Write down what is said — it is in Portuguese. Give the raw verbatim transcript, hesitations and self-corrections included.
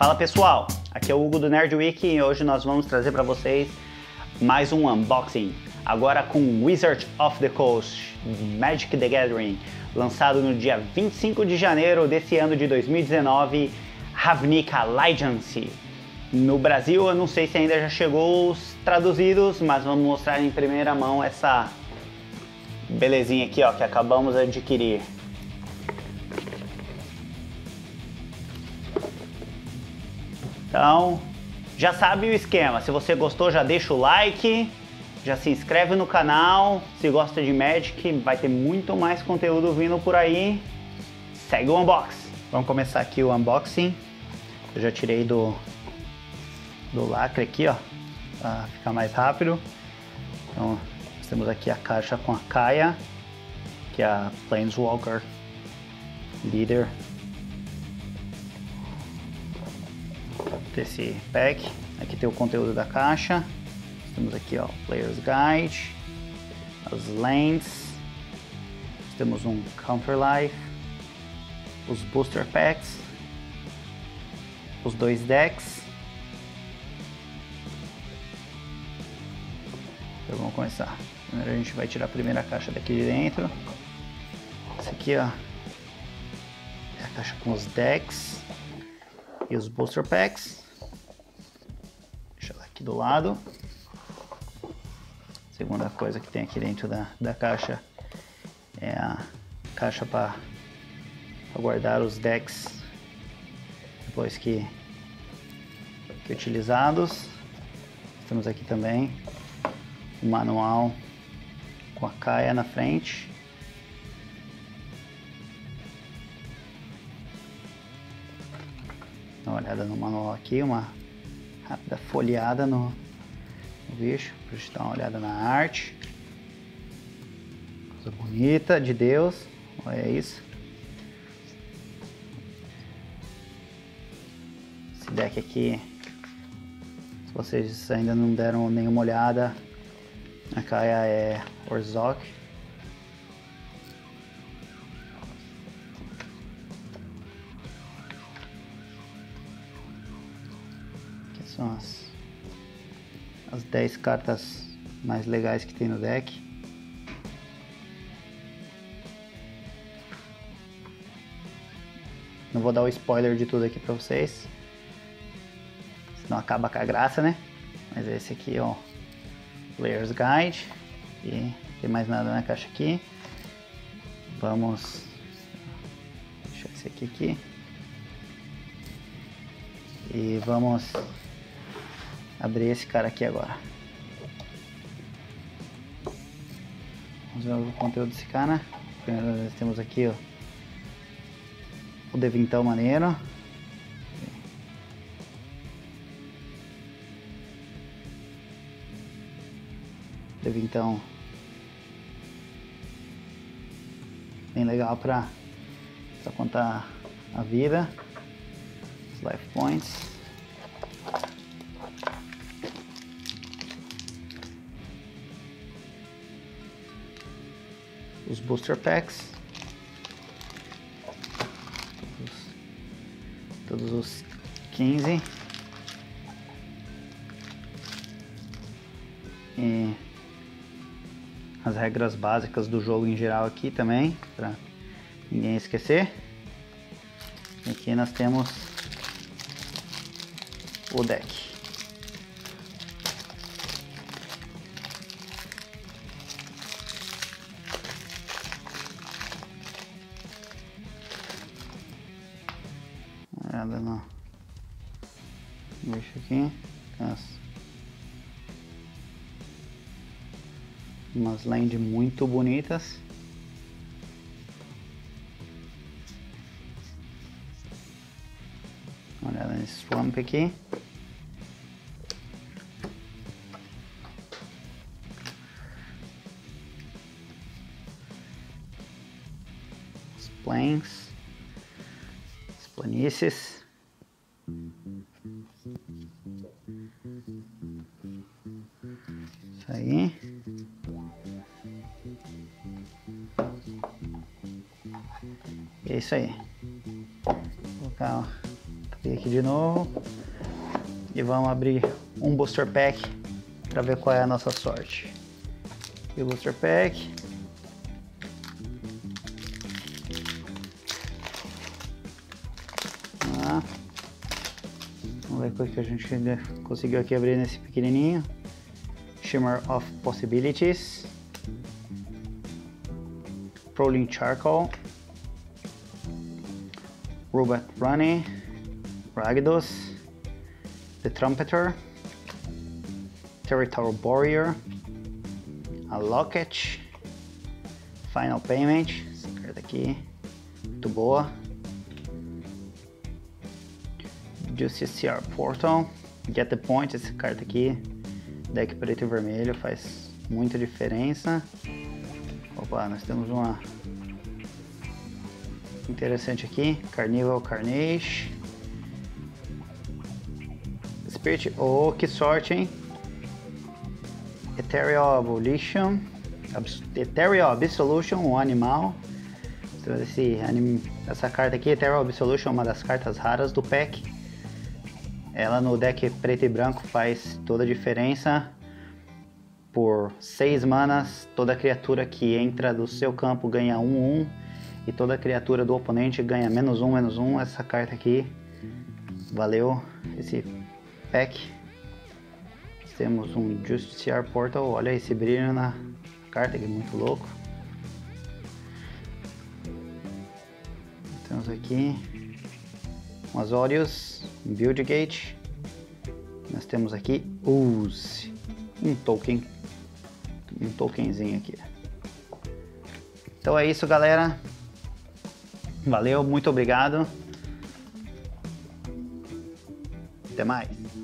Fala pessoal, aqui é o Hugo do Nerd Week e hoje nós vamos trazer para vocês mais um unboxing, agora com Wizard of the Coast, Magic the Gathering, lançado no dia vinte e cinco de janeiro desse ano de dois mil e dezenove, Ravnica Allegiance. No Brasil eu não sei se ainda já chegou os traduzidos, mas vamos mostrar em primeira mão essa belezinha aqui, ó, que acabamos de adquirir. Então, já sabe o esquema, se você gostou já deixa o like, já se inscreve no canal, se gosta de Magic, vai ter muito mais conteúdo vindo por aí, segue o unboxing. Vamos começar aqui o unboxing, eu já tirei do, do lacre aqui, ó, pra ficar mais rápido. Então, nós temos aqui a caixa com a Kaia, que é a Planeswalker Leader desse pack. Aqui tem o conteúdo da caixa, temos aqui ó, Player's Guide, as lands, temos um Counter Life, os Booster Packs, os dois decks. Então vamos começar, primeiro a gente vai tirar a primeira caixa daqui de dentro, essa aqui ó, é a caixa com os decks e os Booster Packs. Deixa ela aqui do lado. Segunda coisa que tem aqui dentro da, da caixa é a caixa para guardar os decks depois que, que utilizados. Temos aqui também o manual com a Kaia na frente. Dá uma olhada no manual aqui, uma rápida folheada no, no bicho, pra gente dar uma olhada na arte. Coisa bonita de Deus, olha isso. Esse deck aqui, se vocês ainda não deram nenhuma olhada, a Kaia é Orzok. São as, as dez cartas mais legais que tem no deck. Não vou dar o spoiler de tudo aqui pra vocês, senão acaba com a graça, né? Mas esse aqui ó, Player's Guide, e não tem mais nada na caixa aqui. Vamos deixar esse aqui aqui e vamos abrir esse cara aqui agora. Vamos ver o conteúdo desse cara. Primeiro nós temos aqui ó, o devintão maneiro. Devintão bem legal pra, pra contar a vida. Os life points. Os Booster Packs, todos, todos os quinze, e as regras básicas do jogo em geral aqui também, para ninguém esquecer. E aqui nós temos o deck. Não. Deixa aqui as... umas lands muito bonitas. Olha nesse swamp aqui. As plains, as planícies. Isso aí. E é isso aí. Vou colocar ó, aqui de novo. E vamos abrir um booster pack para ver qual é a nossa sorte. E o booster pack. Ah. Vamos ver o que a gente conseguiu aqui abrir nesse pequenininho. Shimmer of Possibilities. Crawling Charcoal. Robot Running. Ragdos. The Trumpeter. Territorial Barrier. A Locket. Final Payment. Essa carta aqui. Muito boa. Justiciar Portal. Get the Point. Essa carta aqui. Deck preto e vermelho. Faz muita diferença. Opa, nós temos uma interessante aqui. Carnival Carnage. Spirit. Oh, que sorte, hein? Ethereal Absolution, Ethereal Absolution, um animal. Esse, essa carta aqui, Ethereal Absolution, é uma das cartas raras do pack. Ela no deck preto e branco faz toda a diferença. Por seis manas, toda criatura que entra do seu campo ganha um, um. E toda criatura do oponente ganha menos um, menos um. Essa carta aqui, valeu esse pack. Temos um Justiciar Portal, olha esse brilho na carta que é muito louco. Temos aqui um Azorius, um Guildgate. Nós temos aqui Use, um token, um tokenzinho aqui. Então é isso, galera. Valeu, muito obrigado. Até mais.